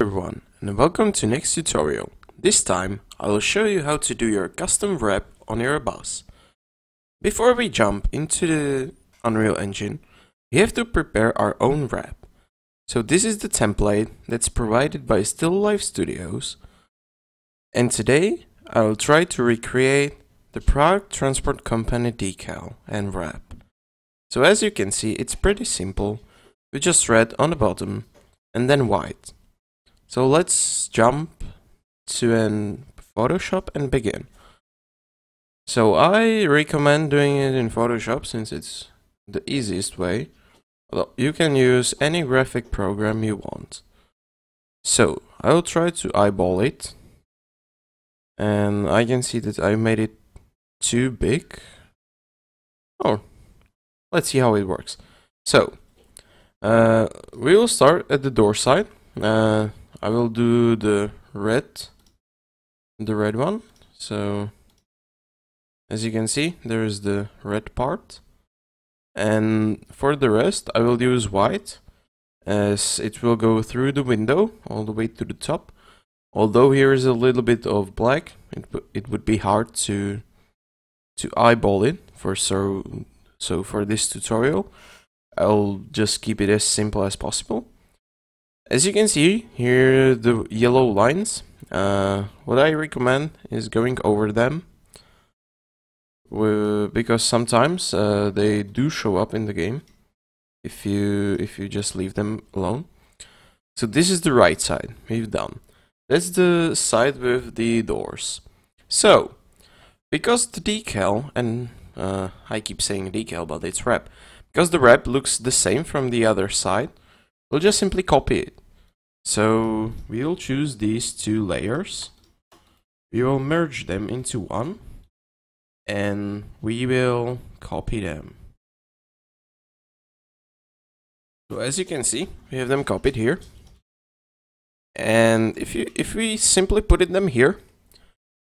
Everyone, and welcome to next tutorial. This time I will show you how to do your custom wrap on your bus. Before we jump into the Unreal Engine, we have to prepare our own wrap. So this is the template that's provided by Still Life Studios, and today I will try to recreate the Prague Transport Company decal and wrap. So as you can see, it's pretty simple. We just red on the bottom and then white. So let's jump to Photoshop and begin. So I recommend doing it in Photoshop since it's the easiest way. Well, you can use any graphic program you want. So I will try to eyeball it. And I can see that I made it too big. Oh, let's see how it works. So we will start at the door side. I will do the red one. So as you can see, there is the red part, and for the rest I will use white, as it will go through the window all the way to the top. Although here is a little bit of black, it would be hard to eyeball it for so for this tutorial I'll just keep it as simple as possible. As you can see, here are the yellow lines. What I recommend is going over them, because sometimes they do show up in the game if you just leave them alone. So this is the right side we've done. That's the side with the doors. So because the decal, and I keep saying decal but it's wrap, because the wrap looks the same from the other side, we'll just simply copy it. So we'll choose these two layers, we will merge them into one, and we will copy them. So as you can see, we have them copied here, and if we simply put them here,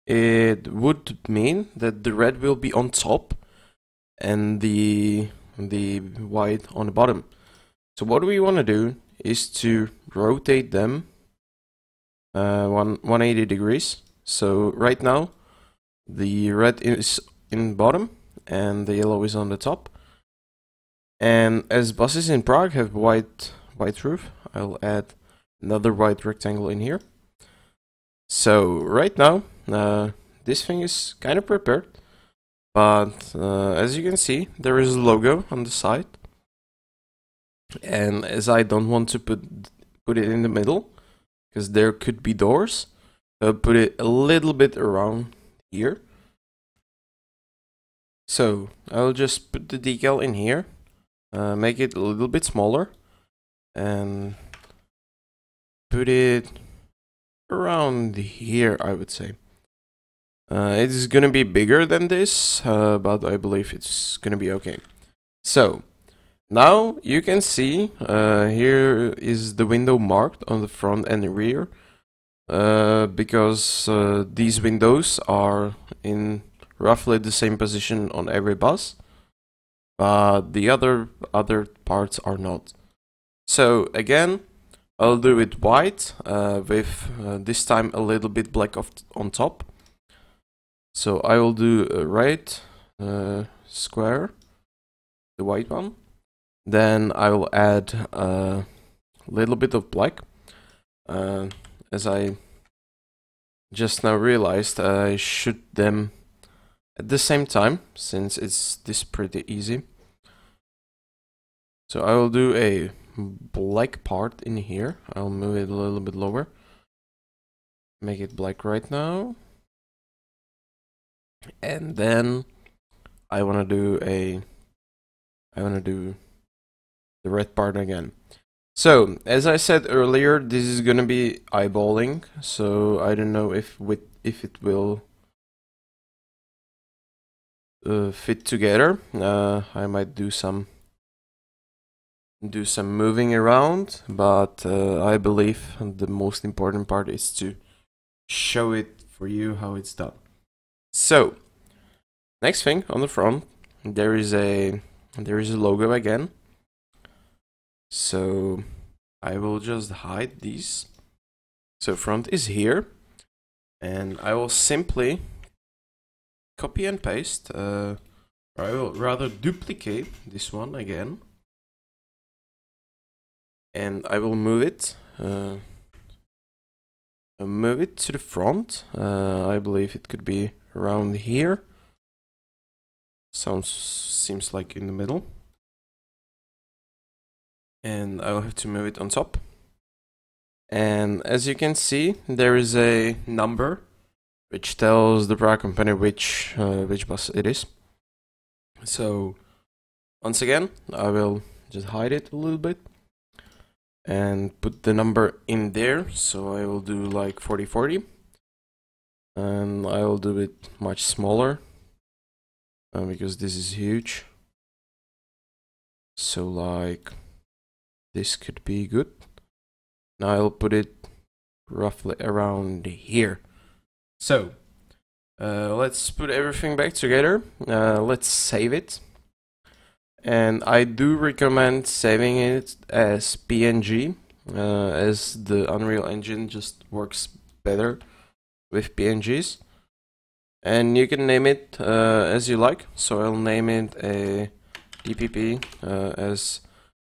it would mean that the red will be on top and the white on the bottom. So what we want to do is to rotate them 180 degrees. So right now the red is in bottom and the yellow is on the top. And as buses in Prague have white roof, I'll add another white rectangle in here. So right now this thing is kind of prepared, but as you can see, there is a logo on the side. And as I don't want to put it in the middle, because there could be doors, I'll put it a little bit around here. So I'll just put the decal in here, make it a little bit smaller, and put it around here, I would say. It's gonna be bigger than this, but I believe it's gonna be okay. So now you can see here is the window marked on the front and the rear, because these windows are in roughly the same position on every bus, but the other parts are not. So again, I'll do it white with this time a little bit black on top. So I will do a right square, the white one. Then I will add a little bit of black. As I just now realized, I shoot them at the same time since it's this pretty easy. So I will do a black part in here. I'll move it a little bit lower. Make it black right now. And then I want to do the red part again. So as I said earlier, this is gonna be eyeballing, so I don't know if it will fit together. I might do some moving around, but I believe the most important part is to show it for you how it's done. So next thing on the front, there is a logo again. So I will just hide these So front is here, and I will simply copy and paste, or I will rather duplicate this one again, and I will move it to the front. I believe it could be around here. Seems like in the middle. And I will have to move it on top. And as you can see, there is a number which tells the Prague company which bus it is. So once again, I will just hide it a little bit and put the number in there. So I will do like 4040, and I will do it much smaller because this is huge. So like this could be good. Now I'll put it roughly around here. So let's put everything back together. Let's save it. And I do recommend saving it as PNG, as the Unreal Engine just works better with PNGs. And you can name it as you like. So I'll name it a DPP as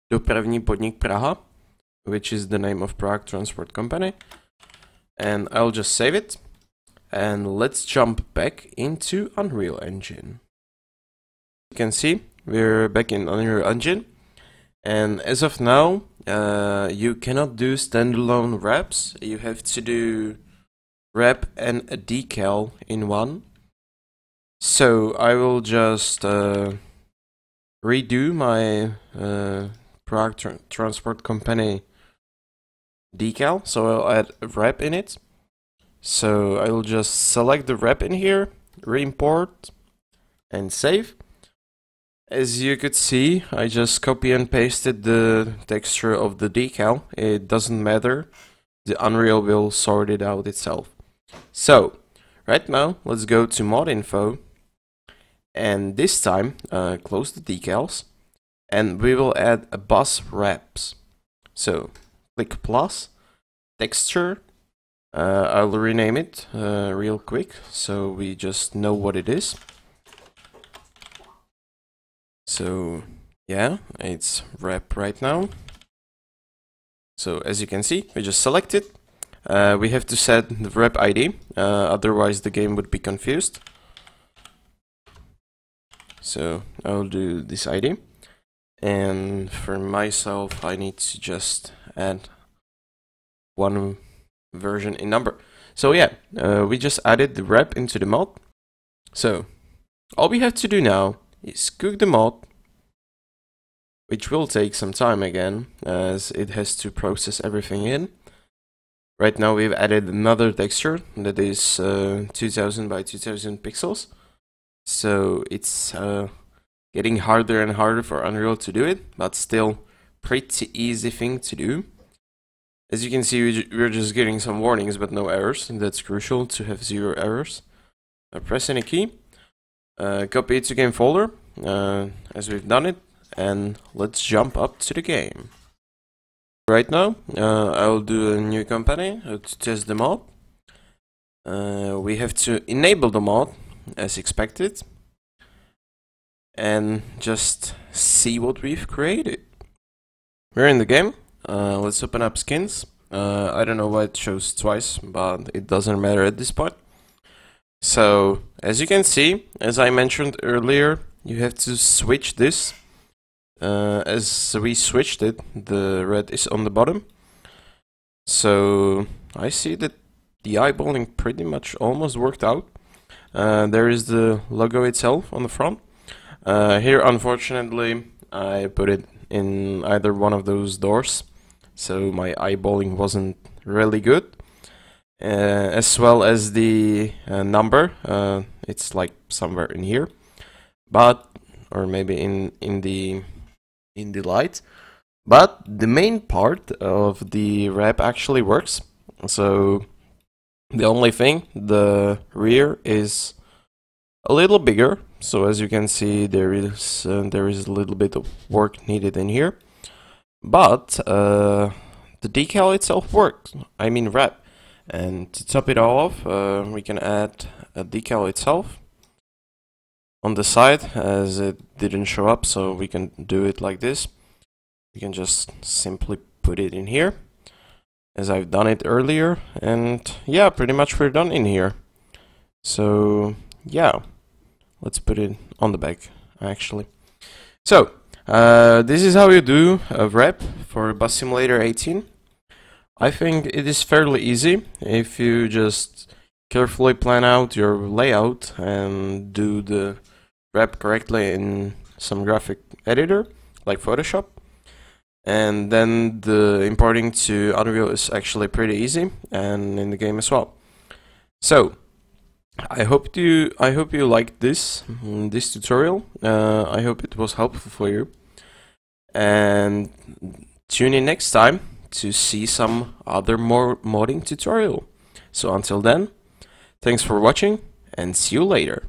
Dopravní podnik Praha, which is the name of Prague Transport Company. And I'll just save it. And let's jump back into Unreal Engine. You can see we're back in Unreal Engine, and as of now you cannot do standalone wraps. You have to do wrap and a decal in one. So I will just redo my Prague Transport Company decal, so I'll add a wrap in it. So I will just select the wrap in here, re-import and save. As you could see, I just copy and pasted the texture of the decal. It doesn't matter, the Unreal will sort it out itself. So right now let's go to mod info, and this time close the decals, and we will add a bus wraps. So click plus, texture, I'll rename it real quick so we just know what it is. So yeah, it's wrap right now. So as you can see, we just select it. We have to set the wrap ID, otherwise the game would be confused. So I'll do this ID, and for myself I need to just add one version in number. So yeah, we just added the wrap into the mod. So all we have to do now is cook the mod, which will take some time again as it has to process everything in. Right now we've added another texture that is 2000 by 2000 pixels, so it's getting harder and harder for Unreal to do it, but still pretty easy thing to do. As you can see, we're just getting some warnings but no errors, and that's crucial to have zero errors. Press any key. Copy it to game folder, as we've done it, and let's jump up to the game. Right now, I'll do a new company to test the mod. We have to enable the mod, as expected, and just see what we've created. We're in the game, let's open up skins. I don't know why it shows twice, but it doesn't matter at this point. So as you can see, as I mentioned earlier, you have to switch this. As we switched it, the red is on the bottom. So I see that the eyeballing pretty much almost worked out. There is the logo itself on the front. Here unfortunately I put it in either one of those doors, so my eyeballing wasn't really good. As well as the number, it's like somewhere in here, but or maybe in the light. But the main part of the wrap actually works. So the only thing, the rear is a little bigger. So as you can see, there is a little bit of work needed in here, but the decal itself works. I mean wrap. And to top it all off, we can add a decal itself on the side, as it didn't show up, so we can do it like this. We can just simply put it in here, as I've done it earlier, and yeah, pretty much we're done in here. So yeah, let's put it on the back actually. So this is how you do a wrap for Bus Simulator 18. I think it is fairly easy if you just carefully plan out your layout and do the wrap correctly in some graphic editor like Photoshop. And then the importing to Unreal is actually pretty easy, and in the game as well. So I hope you liked this tutorial. I hope it was helpful for you, and tune in next time to see some other more modding tutorial. So until then, thanks for watching, and see you later.